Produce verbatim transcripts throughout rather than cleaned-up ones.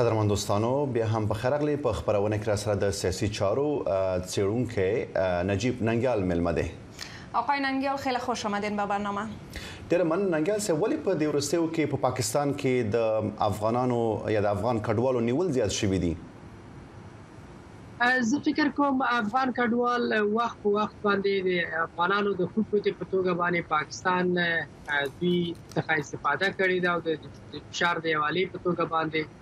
قدرمن دوستانو بیا هم په خیر غلی په خبرونه کې را سره د سیاسي چارو څیړونکو نجیب ننګیال ملمه دی. آقای ننګیال خیلی خوش آمدین به برنامه. ډېر من ننګیال صاحب ولې په دې وروستیو کې په پاکستان کې د افغانانو یا د افغان کډوالو نیول زیات شوي دي؟ زه فکر کوم افغان کډوال وخت په وخت باندې د افغانانو د حقوقو په توګه باندې پاکستان دوی څخه استفاده کړې ده او د فشار د حوالې په توګه باندې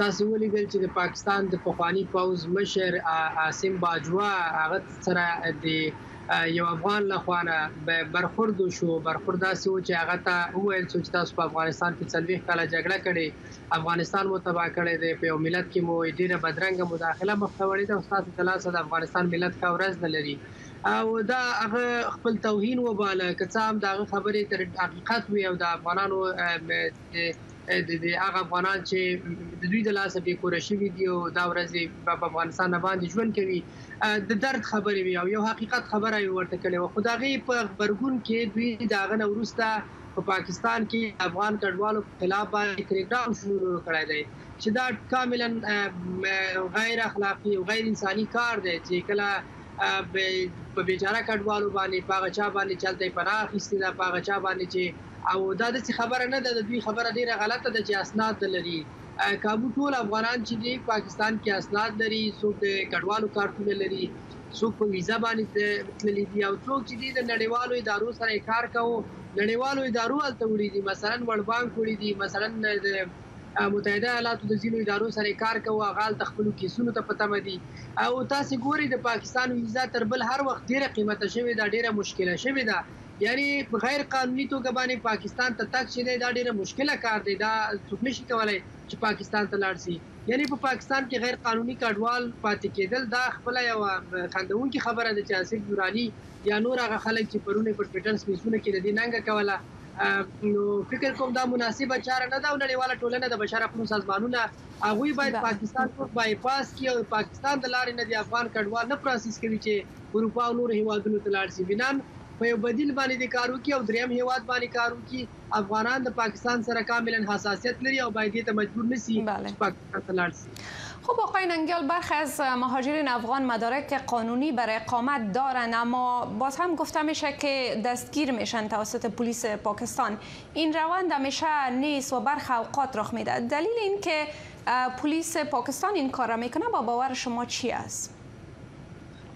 تاسو ولیدل چې د پاکستان د پخوانی پوز مشر عاصم باجوا هغه سره د یو افغان لخوا نه برخورد شو. برخورد داسې و چې هغه ته وویل چې تاسو په افغانستان کې څلوېښت کاله جګړه کړې، افغانستان مو تباه کړی دی، په یو ملت کې مو ډېره بدرنګه مداخله مخته وړې ده او ستاسو د لاسه د افغانستان ملت ښه ورځ نه لري او دا هغه خپل توهین وباله. که څه هم د هغه خبرې تر حقیقت وي او د افغانانو د هغه افغانان چې د دوی د لاسه بې کوره شوي دي او دا ورځې په افغانستان باندې ژوند کوي د درد خبرې وي او یو حقیقت خبره یې ورته کړې وه. خو د هغې په غبرګون کې دوی د هغه نه وروسته په پاکستان کې افغان کډوالو په خلاف باندې کریکډاون شروع کړی دی چې دا کاملا غیر اخلاقي او غیر انساني کار دی چې کله په بیچاره کډوالو باندې په هغه چا باندې چلته یې پناه اخیستې ده، په هغه چا باندې چې او دا داسې خبره نه ده، د دوی خبره ډېره غلطه ده چې اسناد نه لري. کابو ټول افغانان چې دي پاکستان کې اسناد لري، څوک د کډوالو کارتونه لري، څوک په ویزا باندې تللي دي او څوک چې دي د نړیوالو ادارو سره یې کار کوو. نړیوالو ادارو هلته وړي دي، مثلا ورلډ بانک وړي دي، مثلا متحده ایالاتو د ځینو ادارو سره کار کوي، هغه هلته خپلو کیسونو ته په تمه دي او تاسې ګورئ د پاکستان ویزا تر بل هر وخت ډېره قیمته شوې ده، ډېره مشکله شوې ده. یعنی په غیر قانوني توګه باندې پاکستان ته تګ چې دی دا ډېره مشکله کار دی، دا څوک نشي کولی چې پاکستان ته لاړ شي. یعنی په پاکستان کې غیر قانوني کډوال پاتې کېدل دا خپله یوه خندوونکې خبره ده چې آصف نوراني یا نور هغه خلک چې پرون یې پر ټویټر سپیچونه کې د دې ننګه کوله، نو فکر کوم دا مناسبه چاره نه ده او نړیواله ټولنه د بشر حقونو سازمانونه هغوی باید پاکستان ته بایپاس کړي او پاکستان د لارې نه د افغان کډوال نه پروسس کوي چې اروپا او نورو هېوادونو ته لاړ شي. بنان په یو بدیل باندې کار وکړي او دریم هېواد باندې کار وکړي. افغانان د پاکستان سره کاملا حساسیت لري او باید دې ته مجبور نه شي چې پاکستان ته لاړ شي. خب آقای ننگیال، برخی از مهاجرین افغان مدارک قانونی برای اقامت دارند اما باز هم گفته میشه که دستگیر میشن توسط پلیس پاکستان. این روند همیشه نیست و برخی اوقات رخ میده. دلیل این که پلیس پاکستان این کار را میکنه با باور شما چی است؟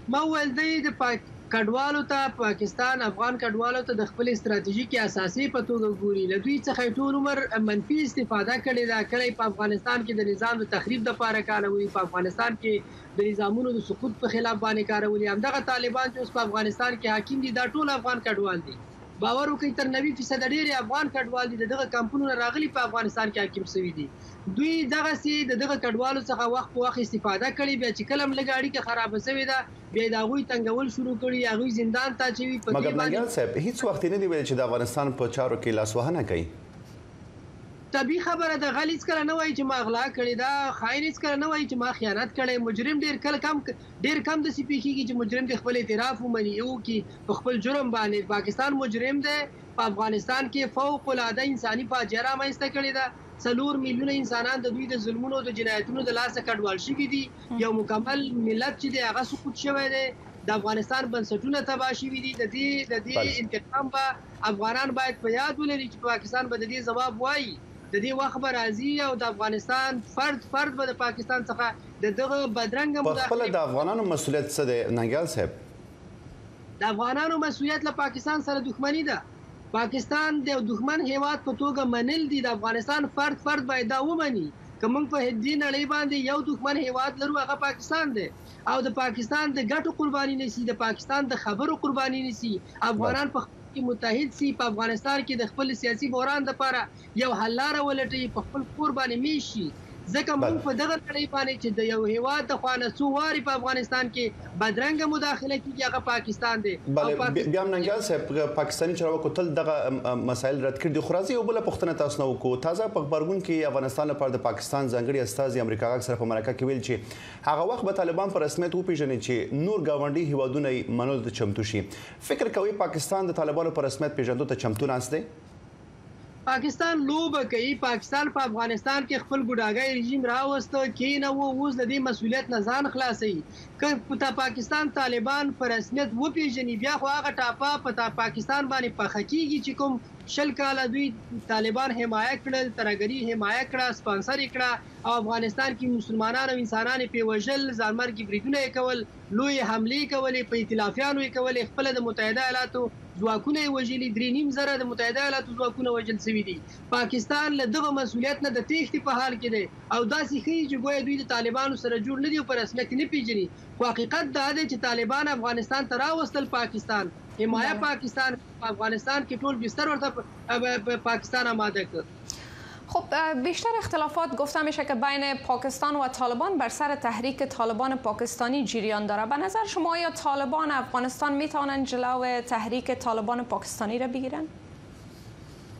ما ولدی د پاک کډوالو ته پاکستان افغان کډوالو ته د خپل استراتیژیکي اساسي په توګه ګوري. له دوی څخه ټول عمر منفي استفاده کړې ده، کله په افغانستان کې د نظام د تخریب لپاره کاروي، په افغانستان کې د نظامونو د سقوط په خلاف باندې کارولي. همدغه طالبان چې اوس په افغانستان کې حاکم دي دا ټول افغان کډوال دي. باور وکړئ تر نوي فیصده ډېری افغان کډوال دي دغه کمپونونه راغلي په افغانستان کې حاکم شوي دي. دوی دغسې د دغه کډوالو څخه وخت په وخت استفاده کړي، بیا چې کله لږه اړیکه خرابه شوې ده بیا د هغوی تنګول شروع کړي، هغوی زندان ته اچوي. په مګر ننګیال صاحب هېڅ وخت یې نه دی ویل چې د افغانستان په چارو کې لاسوهنه کوي. طبیعي خبره ده، غل هېڅکله نه وایي چې ما غلا کړې ده، خاین هېڅکله نه وایي چې ما خیانت کړی. مجرم ډېر کله کم ډېر کم داسې پېښېږي چې مجرم د خپل اعتراف ومني وکړي په خپل جرم باندې. پاکستان مجرم دی، په افغانستان کې فوق العاده انساني فاجعه رامنځته کړې ده. څلور میلیونه انسانان د دوی د ظلمونو او د جنایتونو د لاسه کډوال شوي دي. یو مکمل ملت چې دی هغه سقوط شوی دی، د افغانستان بنسټونه تباه شوي دي. د دې د دې انتقام به افغانان باید په یاد ولري چې پاکستان به د دې ځواب وایي. د دې وخت به راځي او د افغانستان فرد فرد به د پاکستان څخه د دغه بدرنګه مداخلې په خپله. د افغانانو مسؤلیت څه دی ننګیال صاحب؟ د افغانانو مسؤلیت له پاکستان سره دښمني ده. پاکستان د دښمن هیواد په توګه منل دي. د افغانستان فرد فرد باید دا ومني که موږ په دې نړۍ باندې یو دښمن هیواد لرو هغه پاکستان دی او د پاکستان د ګټو قرباني نه شي، د پاکستان د خبرو قرباني نه شي. افغانان په خپل کې متحد سي، په افغانستان کې د خپل سیاسي بحران لپاره یو حل لاره ولټوي، په خپل کور باندې میش شي. ځکه موږ په دغه نړۍ باندې چې د یو هیواد د خوا نه څو وارې په افغانستان کې بدرنګه مداخله کېږي هغه پاکستان دی. بله، بیا هم ننګیال صاحب پاکستاني چارواکو تل دغه مسایل رد کړي دي. خو راځئ یو بله پوښتنه تاسو نه وکړو. تازه په غبرګون کې افغانستان لپاره د پاکستان ځانګړي استازي امریکا غږ سره په مرکه کې ویل چې هغه وخت به طالبان په رسمیت وپېژني چې نور ګاونډي هیوادونه یې منلو ته چمتو شي. فکر کوئ پاکستان د طالبانو په رسمیت پېژندو ته چمتو ناست دی؟ پاکستان لوبه کوي. پاکستان په افغانستان کې خپل ګډاګي رژیم راوسته کې نه وو اوس د دې مسولیت نه ځان خلاصي. که پاکستان طالبان په رسمیت وپیژني بیا خو هغه ټاپه په پاکستان باندې پخه کیږي چې کوم شل کاله دوی طالبان حمایه کړل، ترهګري حمایه کړه، سپانسر یې کړه او افغانستان کې مسلمانانو انسانان په وژل، ځانمرګي بریدونه یې کول، لوی حملې کولې، په ائتلافیانو یې کولې، خپل د متحده ایالاتو ځواکونه وژلي، درې نیم زره د متحده ایالاتو ځواکونه وژل شوي دي. پاکستان له دغه مسولیت نه د تېښتې په حال کې دی او داسې ښیي چې ګویا دوی د طالبانو سره جوړ نه دي او په رسمیت نه پېژني. خو حقیقت دا دی چې طالبان افغانستان ته راوستل، پاکستان حمایه پاکستان په افغانستان کې ټول بستر ورته پاکستان آماده کړ. خب بیشتر اختلافات گفته میشه که بین پاکستان و طالبان بر سر تحریک طالبان پاکستانی جریان داره. به نظر شما یا طالبان افغانستان میتوانند جلو تحریک طالبان پاکستانی را بگیرن؟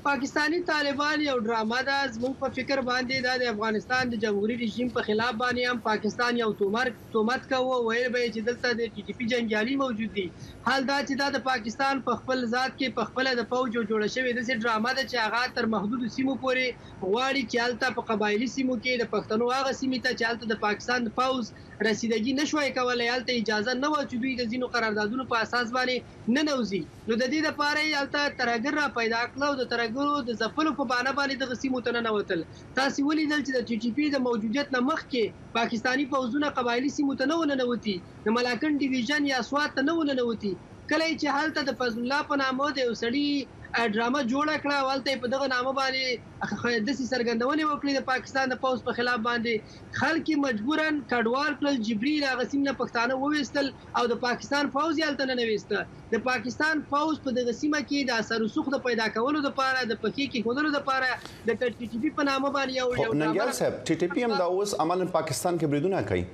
پاکستانی طالبان یو ډرامه ده. زموږ په فکر باندې دا د افغانستان د جمهوري رژیم په خلاف باندې هم پاکستان یو تهمت کوو، ویل به یې چې دلته د ټي ټي پي جنګیالي موجود دي. حال دا چې دا د پاکستان په خپل ذات کې په خپله د فوج جوړه شوې داسې ډرامه ده چې هغه تر محدودو سیمو پورې غواړي چې هلته په قبایلي سیمو کې د پښتنو هغه سیمې ته چې هلته د پاکستان د فوج رسیدګي نه شوای کولی، هلته اجازه نه وه چې دوی د ځینو قراردادونو په اساس باندې ننوځي. نو د دې دپاره یې هلته ترهګر را پیدا کړه او د ترهګر د ځپلو په بانه باندې دغه سیمو ته ننوتل. تاسې ولیدل چې د ټي ټي پي د موجودیت نه مخکې پاکستاني پوځونه قبایلي سیمو ته نه و ننوتي، د ملاکنډ ډیویژن یا سوات ته نه و ننوتي. کله چې هلته د فضل الله په نامه د یو سړي ډرامه جوړه کړه او هلته یې په دغه نامه باندې داسې څرګندونې وکړې د پاکستان د پوځ په خلاف باندې، خلک یې مجبوراً کډوال کړل، جبري یې له هغه سیمې نه پښتانه وویستل او د پاکستان پوځ یې هلته ننویسته. د پاکستان فوج په دغه سیمه کې د اثر وسوخ د پیدا کولو لپاره د پکې کې خودلو لپاره د ټي ټي پي په نامه باندې یو یو ننګیال صاحب ټي ټي پي هم دا اوس عمل پاکستان کې بریدونه کوي.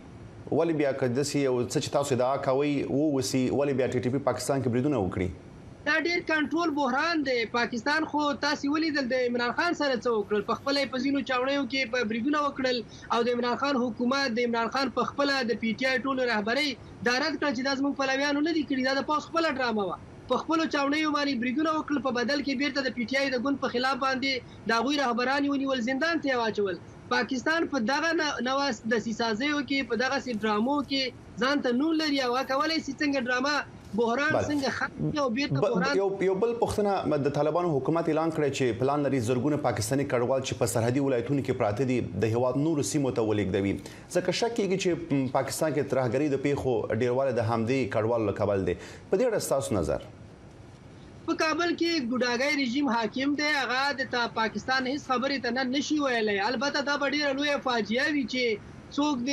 ولې بیا که داسې یو څه چې تاسو ادعا کوئ ووسي، ولې بیا ټي ټي پي پاکستان کې بریدونه وکړي؟ دا ډېر کنټرول بحران دی. پاکستان خو تاسې ولیدل د عمران خان سره څه وکړل، په خپله یې په ځینو چاوړیو کې بریدونه وکړل او د عمران خان حکومت د عمران خان په خپله د پی ټي آی ټولو رهبرۍ دا رد کړه چې دا زموږ پلویانو نه دي کړي، دا د پوځ خپله ډرامه وه. په خپلو چاونیو باندې بریدونه وکړل، په بدل کې بیرته د پی ټي آی د ګوند په خلاف باندې د هغوی رهبران یې ونیول، زندان ته یې واچول. پاکستان په دغه نوه دسیسازیو کې په دغسې ډرامو کې ځان ته نوم لري او هغه کولی شي څنګه ډرامه بحران څنګه ختمي او بیرته بحران. یو بل پوښتنه، د طالبانو حکومت اعلان کړی چې پلان لري زرګونه پاکستاني کډوال چې په سرحدي ولایتونو کې پراته دي د هېواد نورو سیمو ته ولېږدوي. ځکه شک کېږي چې پاکستان کې ترهګرۍ د پیښو ډېروالی د همدې کډوالو له کبله دی. په دې اړه ستاسو نظر؟ په کابل کې ګوډاګی رژیم حاکم دی، هغه د پاکستان هیڅ خبرې ته نه نشي ویلی. البته دا به ډېره لویه فاجعه وي چې څوک د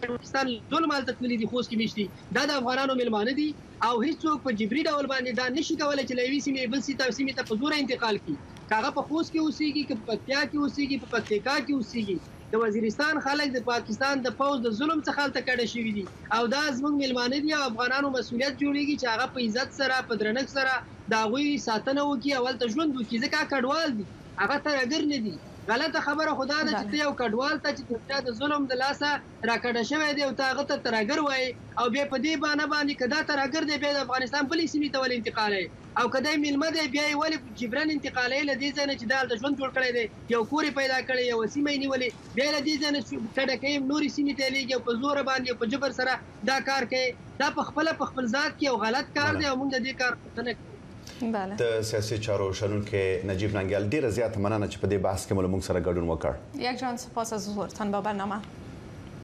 پاکستان ظلم هلته تللي دي، خوست کې میشتي، دا د افغانانو میلمانه دي او هیڅوک په جبري ډول باندې دا نشي کولی چې له یوې سیمې بل سیمې ته په زوره انتقال کړي، که هغه په خوست کې اوسېږي، که په پکتیا کې اوسېږي، په پکتیکا کې اوسېږي. د وزیرستان خلک د پاکستان د پوځ د ظلم څخه هلته کډه شوي دي او دا زموږ میلمانه دي او افغانانو مسؤلیت جوړېږي چې هغه په عزت سره په درنښت سره د هغوی ساتنه وکړي او هلته ژوند وکړي، ځکه کډوال دي، هغه ترهګر نه دي. غلطه خبره خو دا ده چې ته یو کډوال ته چې تا د ظلم د لاسه راکډه شوی دی او ته هغه ته ترهګر وایي او بیا په دې بانه باندې که دا ترهګر دی بیا د افغانستان بلې سیمې ته ولې انتقالوي، او که دی میلمه دی بیا یې ولې جبرن انتقالوي له دې ځای نه چې دا هلته ژوند جوړ کړی دی، یو کور یې پیدا کړی، یوه سیمه یې نیولې، بیا یې له دې ځای نه کډه کوي نورې سیمې ته یې لېږي او په زوره باندې په جبر سره دا کار کوي. دا په خپله په خپل ذات کې یو غلط کار دی او موږ د دې کار پوښتنه کوو. د سیاسي چارو شنونکې نجیب ننګیال، ډېره زیاته مننه چې په دې بحث کې مو له موږ سره ګډون وکړ. یک جان سپاس از حضورتان با برنامه.